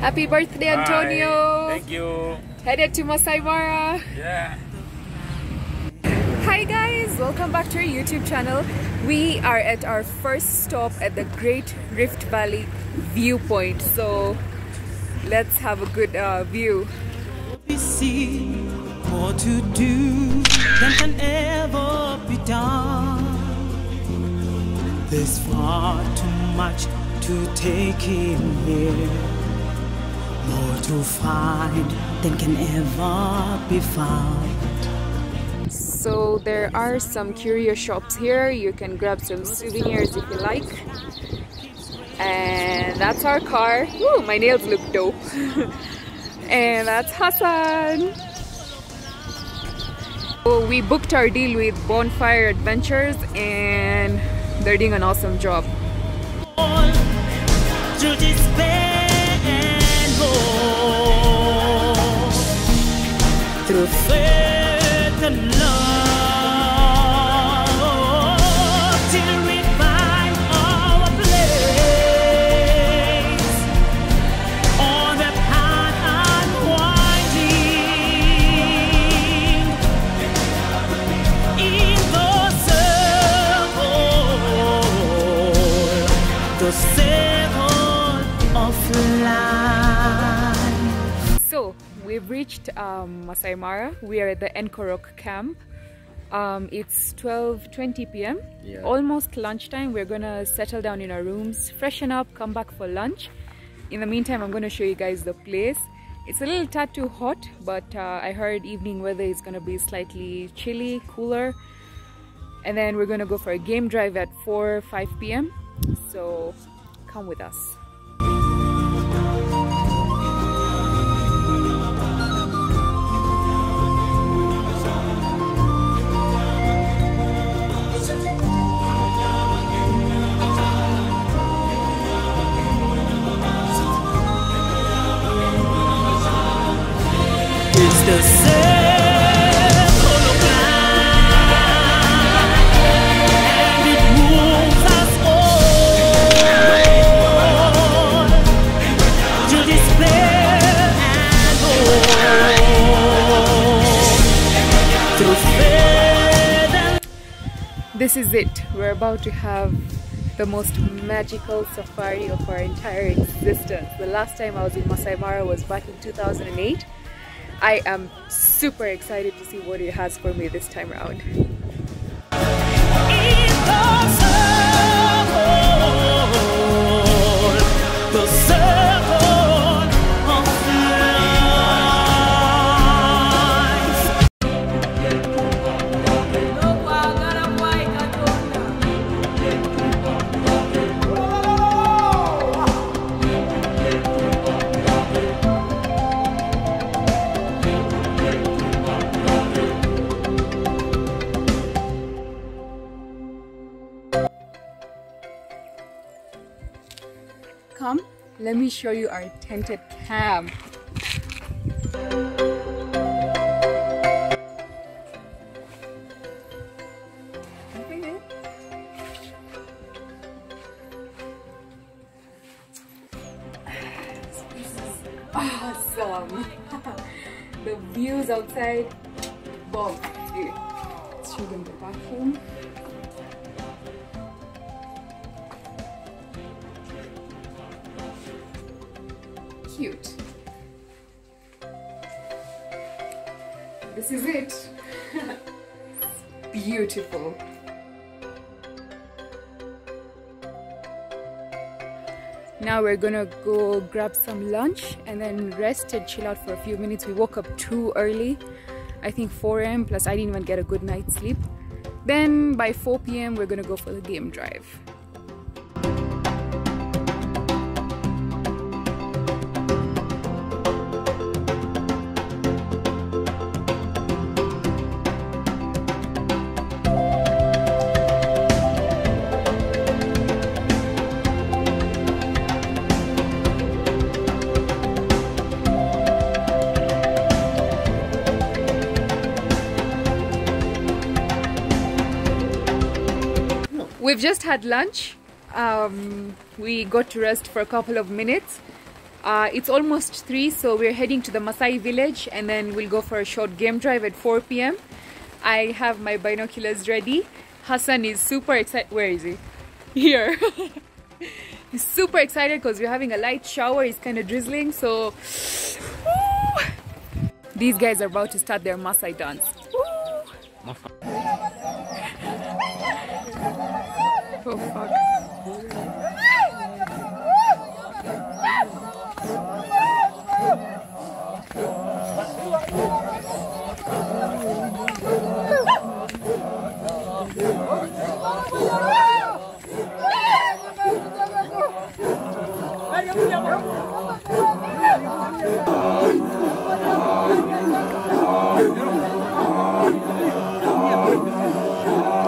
Happy birthday, Antonio! Hi. Thank you! Headed to Maasai Mara! Yeah! Hi guys! Welcome back to our YouTube channel. We are at our first stop at the Great Rift Valley Viewpoint. So, let's have a good view. We see more to do than can ever be done. There's far too much to take in here. More to find than can ever be found. So there are some curious shops here. You can grab some souvenirs if you like. And that's our car. Ooh, my nails look dope. And that's Hassan. So we booked our deal with Bonfire Adventures and they're doing an awesome job. Through faith and love, till we find our place on the path unwinding in the circle, the circle of life. So we've reached Maasai Mara. We are at the Enkorok camp. It's 12:20 p.m. Yeah. Almost lunchtime. We're gonna settle down in our rooms, freshen up, come back for lunch. In the meantime, I'm gonna show you guys the place. It's a little tad too hot, but I heard evening weather is gonna be slightly chilly, cooler. And then we're gonna go for a game drive at 4 or 5 p.m. So come with us. The circle of life, and it moves us all to despair and hope, to faith. This is it. We're about to have the most magical safari of our entire existence. The last time I was in Maasai Mara was back in 2008. I am super excited to see what it has for me this time around. Let me show you our tented camp. This is awesome. The views outside, bomb. Let's show them the bathroom. Cute. This is it. It's beautiful. Now we're gonna go grab some lunch and then rest and chill out for a few minutes. We woke up too early, I think 4 AM, plus I didn't even get a good night's sleep. Then by 4 PM we're gonna go for the game drive. We've just had lunch, we got to rest for a couple of minutes. It's almost 3, so we're heading to the Maasai village and then we'll go for a short game drive at 4 PM. I have my binoculars ready. Hassan is super excited. Where is he? Here. He's super excited because we're having a light shower. It's kind of drizzling, so... Woo! These guys are about to start their Maasai dance. Woo! Oh, fuck.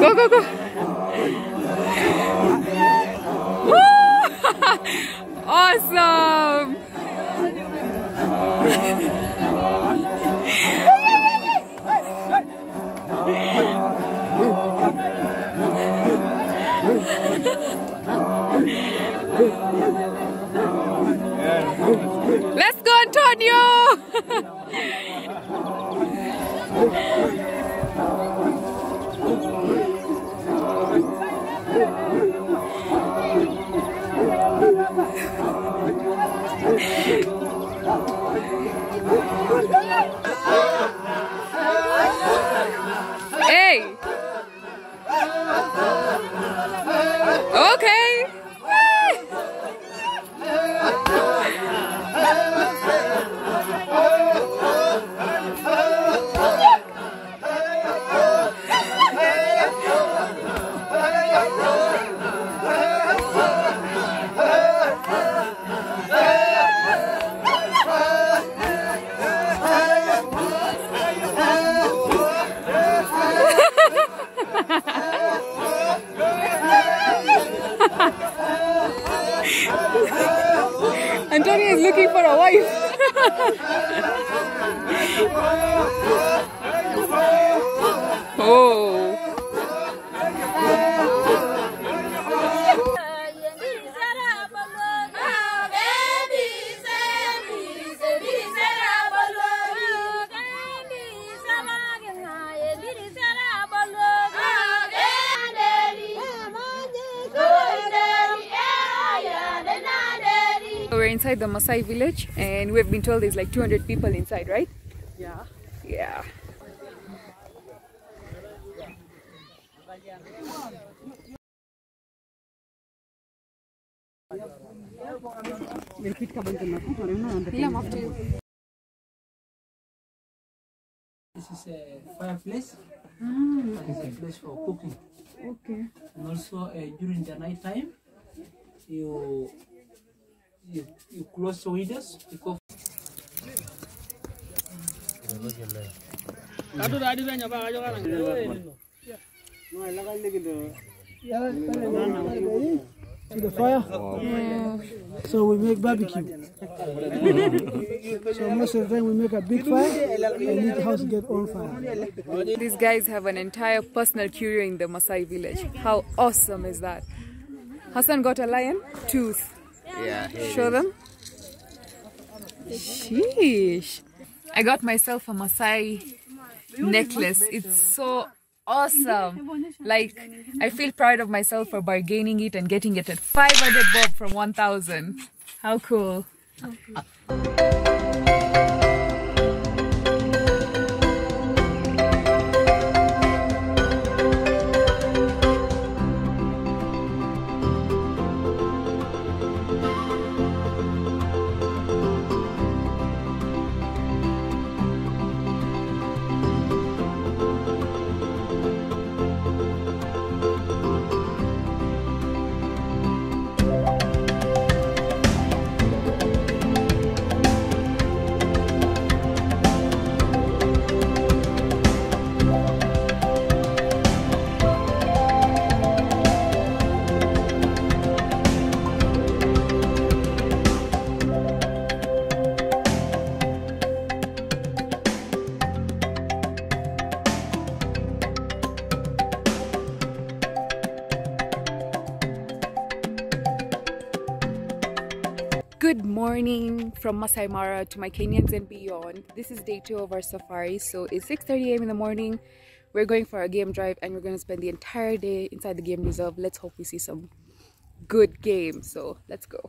Go, go, go. Awesome! Let's go, Antonio! Hey! Okay! Antonio is looking for a wife. Oh. Inside the Maasai village, and we've been told there's like 200 people inside, right? Yeah. Yeah. This is a fireplace. It's a place for cooking. Okay. And also during the night time, you close the windows because to the fire. Wow. So we make barbecue. So most of the time we make a big fire and let the house get on fire. These guys have an entire personal curio in the Maasai village. How awesome is that? Hassan got a lion tooth. Yeah, show them. Sheesh. I got myself a Maasai necklace. It's so awesome. Like, I feel proud of myself for bargaining it and getting it at 500 bob from 1,000. How cool. Okay. Good morning from Maasai Mara to my Kenyans and beyond. This is day 2 of our safari. So it's 6:30 a.m. in the morning. We're going for a game drive and we're going to spend the entire day inside the game reserve. Let's hope we see some good games. So let's go.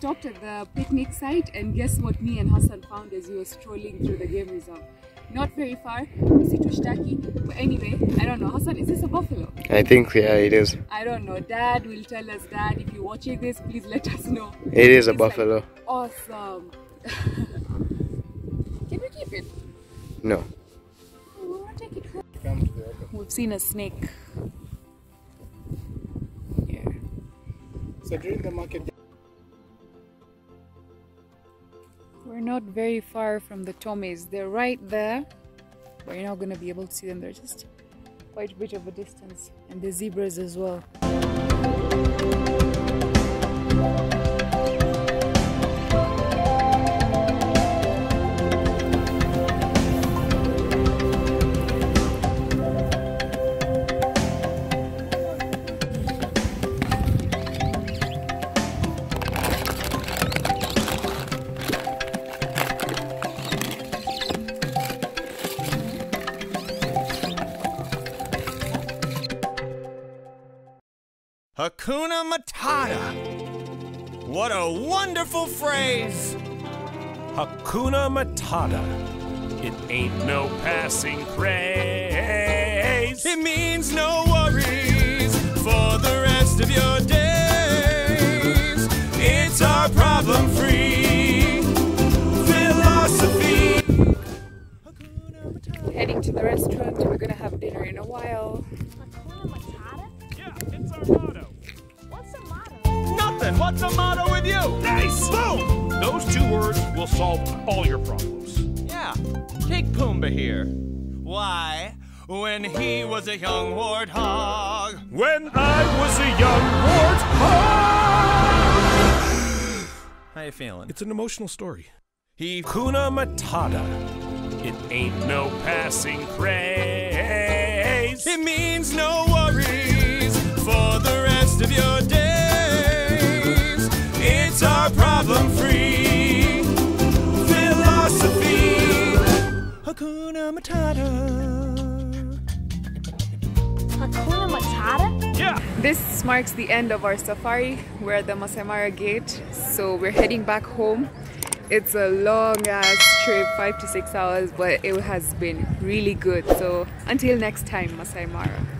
Stopped at the picnic site, and guess what me and Hassan found as we were strolling through the game reserve? Not very far, but anyway, I don't know. Hassan, is this a buffalo? I think, yeah, it is. I don't know. Dad will tell us. Dad, if you're watching this, please let us know. It is a buffalo. Like, awesome. Can we keep it? No. We want to take it home. We've seen a snake. Yeah. So during the market, we're not very far from the Tomes. They're right there, but you're not going to be able to see them. They're just quite a bit of a distance, and the zebras as well. Hakuna Matata. What a wonderful phrase. Hakuna Matata. It ain't no passing craze. It means no worries for the rest of your days. It's our problem-free philosophy. Heading to the restaurant. We're gonna have dinner in a while. What's a motto with you? Nice! Boom! Those two words will solve all your problems. Yeah. Take Pumbaa here. Why? When he was a young warthog. When I was a young warthog! How you feeling? It's an emotional story. Hakuna Matata. It ain't no passing craze. It means no worries for the rest of your day. It's our problem-free philosophy. Hakuna Matata. Hakuna Matata? Yeah! This marks the end of our safari. We're at the Maasai Mara gate, so we're heading back home. It's a long-ass trip, 5 to 6 hours, but it has been really good. So until next time, Maasai Mara.